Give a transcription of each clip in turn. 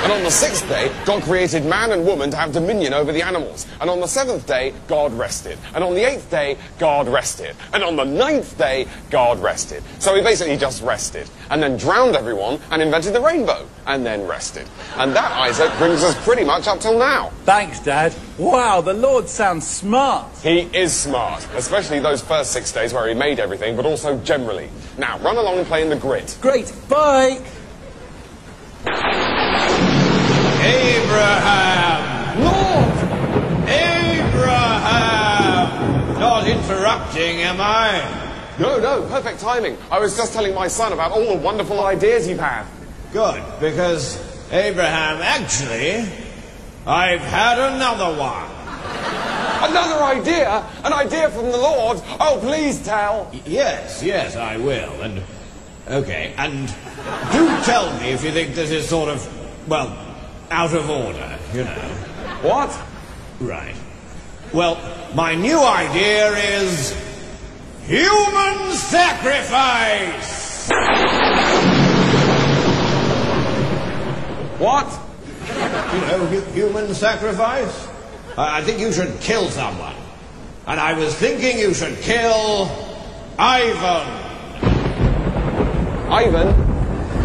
And on the sixth day, God created man and woman to have dominion over the animals. And on the seventh day, God rested. And on the eighth day, God rested. And on the ninth day, God rested. So he basically just rested. And then drowned everyone and invented the rainbow. And then rested. And that, Isaac, brings us pretty much up till now. Thanks, Dad. Wow, the Lord sounds smart. He is smart. Especially those first 6 days where he made everything, but also generally. Now, run along and play in the grit. Great. Bye. Abraham! Lord! Abraham! Not interrupting, am I? No, no, perfect timing. I was just telling my son about all the wonderful ideas you've had. Good, because, Abraham, actually, I've had another one. Another idea? An idea from the Lord? Oh, please tell. Yes, I will. And, okay, and do tell me if you think this is sort of, well, out of order, you know. What? Right. Well, my new idea is human sacrifice! What? You know, human sacrifice? I think you should kill someone. And I was thinking you should kill Ivan. Ivan?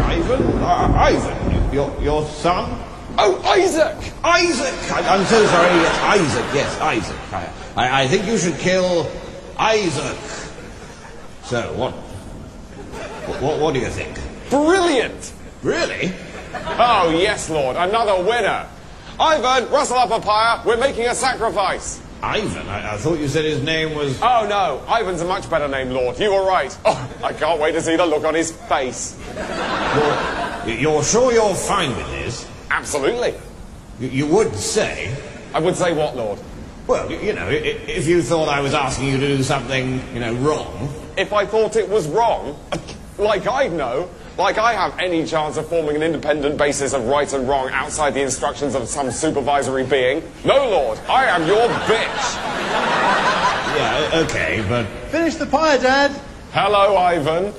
Ivan? Ivan, your son? Oh, Isaac! Isaac! I'm so sorry, yes, Isaac, yes, Isaac. I think you should kill Isaac. So, what do you think? Brilliant! Really? Oh, yes, Lord, another winner. Ivan, rustle up a pyre, we're making a sacrifice. Ivan? I thought you said his name was... Oh, no, Ivan's a much better name, Lord, you were right. Oh, I can't wait to see the look on his face. You're sure you're fine with this? Absolutely. You would say? I would say what, Lord? Well, you know, if you thought I was asking you to do something, you know, wrong... If I thought it was wrong? Like I'd know? Like I have any chance of forming an independent basis of right and wrong outside the instructions of some supervisory being? No, Lord, I am your bitch! Yeah, okay, but... Finish the pie, Dad! Hello, Ivan.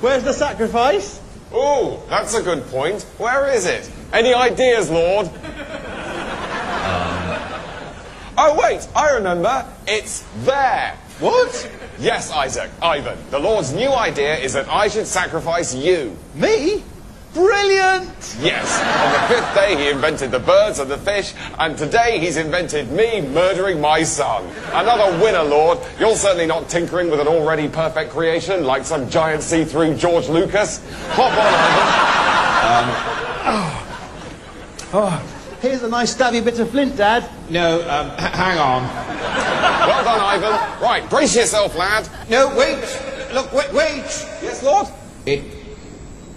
Where's the sacrifice? Oh, that's a good point. Where is it? Any ideas, Lord? Oh, wait, I remember. It's there. What? Yes, Isaac, Ivan. The Lord's new idea is that I should sacrifice you. Me? Brilliant! Yes. On the fifth day, he invented the birds and the fish, and today he's invented me murdering my son. Another winner, Lord. You're certainly not tinkering with an already perfect creation like some giant see-through George Lucas. Hop on, Ivan. Here's a nice stabby bit of flint, Dad. No, hang on. Well done, Ivan. Right, brace yourself, lad. No, wait. Look, wait. Yes, Lord?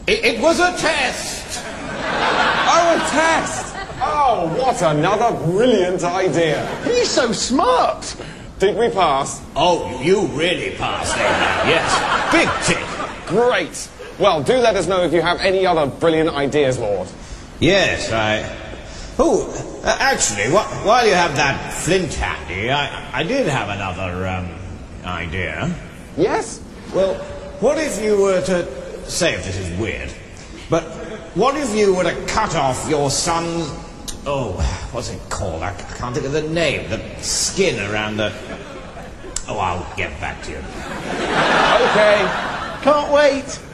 It was a test! Oh, a test! Oh, what another brilliant idea! He's so smart! Did we pass? Oh, you really passed, Abraham. Yes. Big tick! Great! Well, do let us know if you have any other brilliant ideas, Lord. Yes, I... Oh, actually, while you have that flint handy, I did have another, idea. Yes? Well, what if you were to... Say if this is weird, but what if you were to cut off your son's, oh, what's it called? I can't think of the name, the skin around the... Oh, I'll get back to you. Okay. Can't wait.